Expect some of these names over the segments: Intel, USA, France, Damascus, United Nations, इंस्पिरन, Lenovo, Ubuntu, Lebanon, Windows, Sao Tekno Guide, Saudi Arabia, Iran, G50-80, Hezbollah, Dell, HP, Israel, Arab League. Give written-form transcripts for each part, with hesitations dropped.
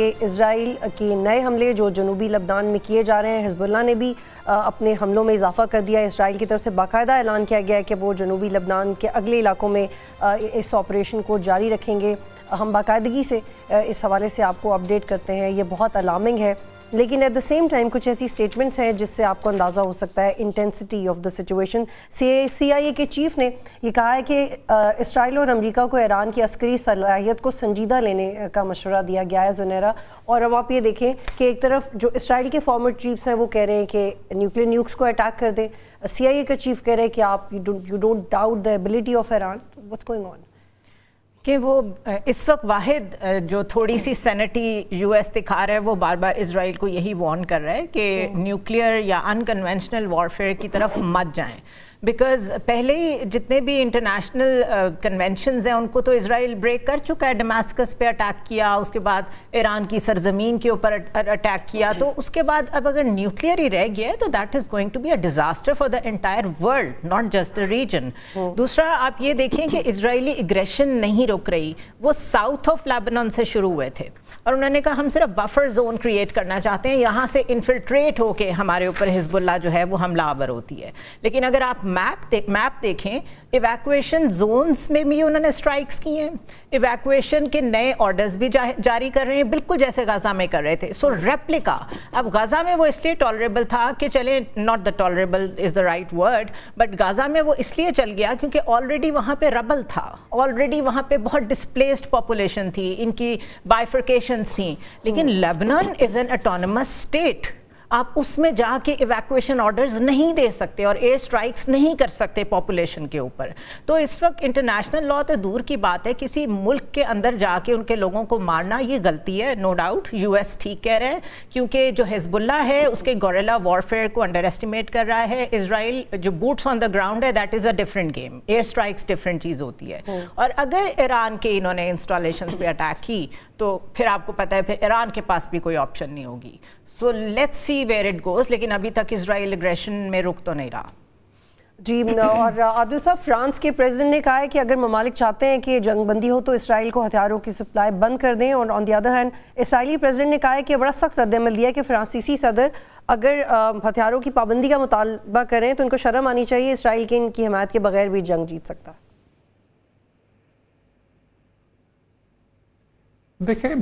Israel के नए हमले जो जनूबी लबनान में किए जा रहे हैं, हिजबुल्लाह ने भी अपने हमलों में इजाफा कर दिया है। इसराइल की तरफ से बाकायदा ऐलान किया गया है कि वो जनूबी लबनान के अगले इलाकों में इस ऑपरेशन को जारी रखेंगे। हम बाकायदगी से इस हवाले से आपको अपडेट करते हैं। ये बहुत अलार्मिंग है, लेकिन एट द सेम टाइम कुछ ऐसी स्टेटमेंट्स हैं जिससे आपको अंदाज़ा हो सकता है intensity of the situation. CIA के चीफ ने यह कहा है कि इसराइल और अमेरिका को ईरान की अस्करी सलाहियत को संजीदा लेने का मशवरा दिया गया है जुनेरा। और अब आप ये देखें कि एक तरफ जो इसराइल के फॉर्मर चीफ्स हैं वो कह रहे हैं कि न्यूक्लियर न्यूक्स को अटैक कर दें, CIA का चीफ कह रहे हैं कि आप you don't doubt the ability of Iran. What's going on कि वो इस वक्त वाहिद जो थोड़ी सी सैनिटी US दिखा रहा है वो बार बार इसराइल को यही वार्न कर रहा है कि न्यूक्लियर या अनकन्वेंशनल वॉरफेयर की तरफ मत जाएं, बिकॉज़ पहले ही जितने भी इंटरनेशनल कन्वेंशंस हैं उनको तो इसराइल ब्रेक कर चुका है। दमास्कस पे अटैक किया, उसके बाद ईरान की सरजमीन के ऊपर अटैक किया, तो उसके बाद अब अगर न्यूक्लियर ही रह गया है तो that is going to be a disaster for the entire world, not just the region. दूसरा, आप ये देखें कि इसराइली एग्रेशन नहीं रुक रही। वो साउथ ऑफ लेबनान से शुरू हुए थे और उन्होंने कहा हम सिर्फ बफर जोन क्रिएट करना चाहते हैं, यहाँ से इन्फिल्ट्रेट होके हमारे ऊपर हिजबुल्लाह जो है वो हमलावर होती है। लेकिन अगर आप मैप देखें, इवैक्यूएशन जोन्स में भी उन्होंने स्ट्राइक्स किए हैं, इवैक्यूएशन के नए ऑर्डर्स भी जारी कर रहे हैं, बिल्कुल जैसे गाज़ा में कर रहे थे। सो रेप्लिका, अब गाज़ा में वो इसलिए टॉलरेबल था कि चले, not the tolerable is the right word, but Gaza में वो इसलिए चल गया क्योंकि ऑलरेडी वहाँ पर रबल था, ऑलरेडी वहाँ पर बहुत डिस्प्लेस्ड पॉपुलेशन थी, इनकी बाइफर्केशंस थी। लेकिन Lebanon is an autonomous state, आप उसमें जाके इवैक्यूएशन ऑर्डर्स नहीं दे सकते और एयर स्ट्राइक्स नहीं कर सकते पॉपुलेशन के ऊपर। तो इस वक्त इंटरनेशनल लॉ तो दूर की बात है, किसी मुल्क के अंदर जाके उनके लोगों को मारना ये गलती है, नो डाउट। US ठीक कह रहे हैं क्योंकि जो हिजबुल्ला है उसके गोरिल्ला वॉरफेयर को अंडर एस्टिमेट कर रहा है। इसराइल जो बूट्स ऑन द ग्राउंड है that is a different game, air strikes different चीज़ होती है। और अगर ईरान के इन्होंने इंस्टॉलेशन पर अटैक की तो फिर आपको पता है फिर ईरान के पास भी कोई ऑप्शन नहीं होगी। So let's see where it goes, लेकिन अभी तक इजराइल एग्रेशन में रुक तो नहीं रहा जी। और आदिल साहब, फ्रांस के प्रेसिडेंट ने कहा है कि अगर ममालिक चाहते हैं कि जंग बंदी हो तो इसराइल को हथियारों की सप्लाई बंद कर दें। और on the other hand Israeli president ने कहा है कि बड़ा सख्त रद्दमल दिया है कि फ्रांसीसी सदर अगर हथियारों की पाबंदी का मुतालबा करें तो इनको शर्म आनी चाहिए, इसराइल की इनकी हिमायत के बगैर भी जंग जीत सकता है। देखिए,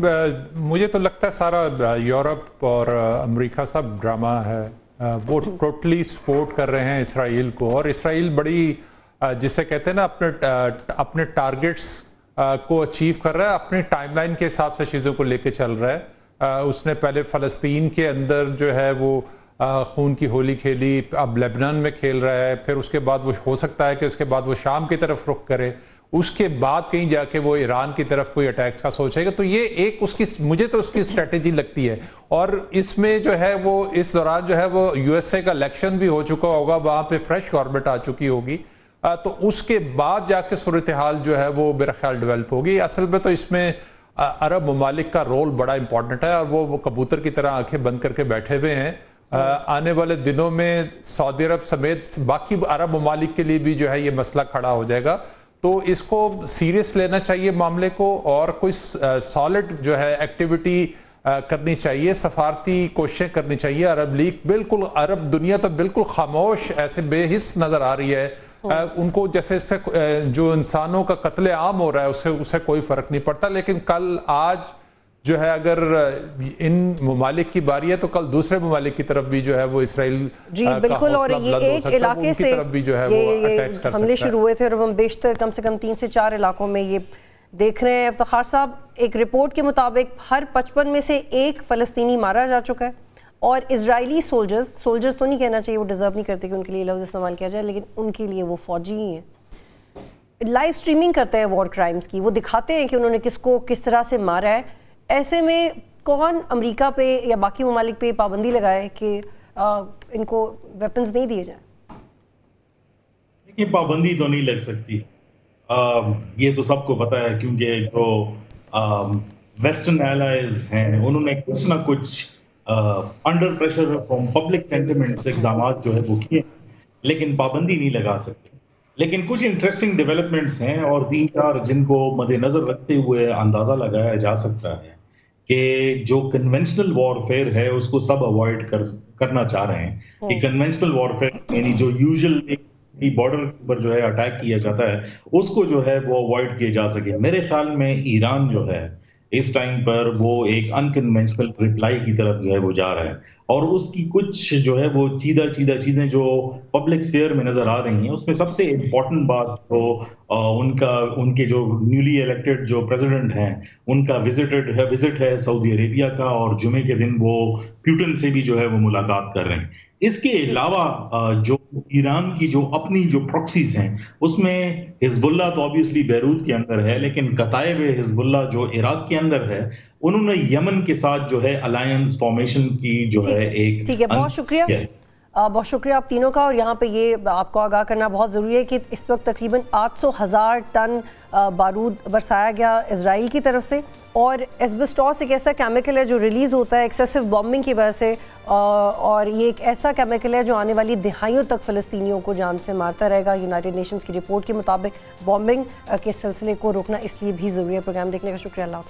मुझे तो लगता है सारा यूरोप और अमेरिका सब ड्रामा है, वो टोटली सपोर्ट कर रहे हैं इसराइल को। और इसराइल बड़ी जिसे कहते हैं ना अपने टारगेट्स को अचीव कर रहा है, अपने टाइमलाइन के हिसाब से चीज़ों को लेके चल रहा है। उसने पहले फ़लस्तीन के अंदर जो है वो खून की होली खेली, अब लेबनान में खेल रहा है, फिर उसके बाद वो हो सकता है कि उसके बाद वो शाम की तरफ रुख करे, उसके बाद कहीं जाके वो ईरान की तरफ कोई अटैक का सोचेगा। तो ये एक उसकी, मुझे तो उसकी स्ट्रेटेजी लगती है। और इसमें जो है वो इस दौरान जो है वो USA का इलेक्शन भी हो चुका होगा, वहाँ पे फ्रेश गवर्नमेंट आ चुकी होगी, तो उसके बाद जाके सूरत हाल जो है वो मेरा ख्याल डेवलप होगी। असल में तो इसमें अरब ममालिक का रोल बड़ा इंपॉर्टेंट है और वो कबूतर की तरह आंखें बंद करके बैठे हुए हैं। आने वाले दिनों में सऊदी अरब समेत बाकी अरब ममालिक के लिए भी जो है ये मसला खड़ा हो जाएगा। तो इसको सीरियस लेना चाहिए मामले को, और कोई सॉलिड जो है एक्टिविटी करनी चाहिए, सफारती कोशिशें करनी चाहिए। अरब लीग बिल्कुल, अरब दुनिया तो बिल्कुल खामोश ऐसे बेहिस नज़र आ रही है। उनको जैसे जो इंसानों का कत्ले आम हो रहा है उससे उसे कोई फ़र्क नहीं पड़ता। लेकिन कल आज जो है अगर इन ममालिक की बारी है तो कल दूसरे ममालिक की तरफ भी जो है वो इसराइल जी बिल्कुल, और ये एक इलाके से भी जो है वो हमले शुरू हुए थे और हम बेशतर कम से कम 3 से 4 इलाकों में ये देख रहे हैं। इफ्तिखार साहब, एक रिपोर्ट के मुताबिक हर 55 में से एक फ़लस्तीनी मारा जा चुका है और इसराइली सोल्जर्स तो नहीं कहना चाहिए, वो डिज़र्व नहीं करते कि उनके लिए लफ्ज़ इस्तेमाल किया जाए, लेकिन उनके लिए वो फौजी ही हैं। लाइव स्ट्रीमिंग करते हैं वॉर क्राइम्स की, वो दिखाते हैं कि उन्होंने किसको किस तरह से मारा है। ऐसे में कौन अमेरिका पे या बाकी ममालिक पे पाबंदी लगाए कि इनको वेपन्स नहीं दिए जाएं? देखिए, पाबंदी तो नहीं लग सकती, ये तो सबको पता है, क्योंकि जो वेस्टर्न एलाइज हैं उन्होंने कुछ ना कुछ under pressure from public sentiment से इकदाम जो है वो किए, लेकिन पाबंदी नहीं लगा सकते। लेकिन कुछ इंटरेस्टिंग डेवलपमेंट्स हैं और 3-4 जिनको मद्देनजर रखते हुए अंदाज़ा लगाया जा सकता है कि जो कन्वेंशनल वॉरफेयर है उसको सब अवॉइड करना चाह रहे हैं कि कन्वेंशनल वॉरफेयर यानी जो यूजुअली बॉर्डर पर जो है अटैक किया जाता है उसको जो है वो अवॉइड किया जा सके। मेरे ख्याल में ईरान जो है इस टाइम पर वो एक अनकन्वेंशनल रिप्लाई की तरफ जो है वो जा रहा है और उसकी कुछ जो है वो चीदा चीजें जो पब्लिक स्फीयर में नजर आ रही हैं उसमें सबसे इम्पोर्टेंट बात तो उनके जो न्यूली इलेक्टेड जो प्रेसिडेंट हैं उनका विजिट है सऊदी अरेबिया का और जुमे के दिन वो प्यूटन से भी जो है वो मुलाकात कर रहे हैं। इसके अलावा जो ईरान की जो अपनी जो प्रॉक्सीज हैं उसमें हिजबुल्ला तो ऑब्वियसली बैरूत के अंदर है लेकिन कतायब हिजबुल्ला जो इराक के अंदर है उन्होंने यमन के साथ जो है अलायंस फॉर्मेशन की जो है एक ठीक है। बहुत शुक्रिया आप तीनों का। और यहाँ पे ये आपको आगाह करना बहुत ज़रूरी है कि इस वक्त तकरीबन 800,000 टन बारूद बरसाया गया इजराइल की तरफ से और एस्बेस्टॉस एक ऐसा केमिकल है जो रिलीज़ होता है एक्सेसिव बॉम्बिंग की वजह से और ये एक ऐसा केमिकल है जो आने वाली दिहाइयों तक फ़लस्तीनियों को जान से मारता रहेगा। यूनाइटेड नेशंस की रिपोर्ट के मुताबिक बॉम्बिंग के सिलसिले को रोकना इसलिए भी ज़रूरी है। प्रोग्राम देखने का शुक्रिया।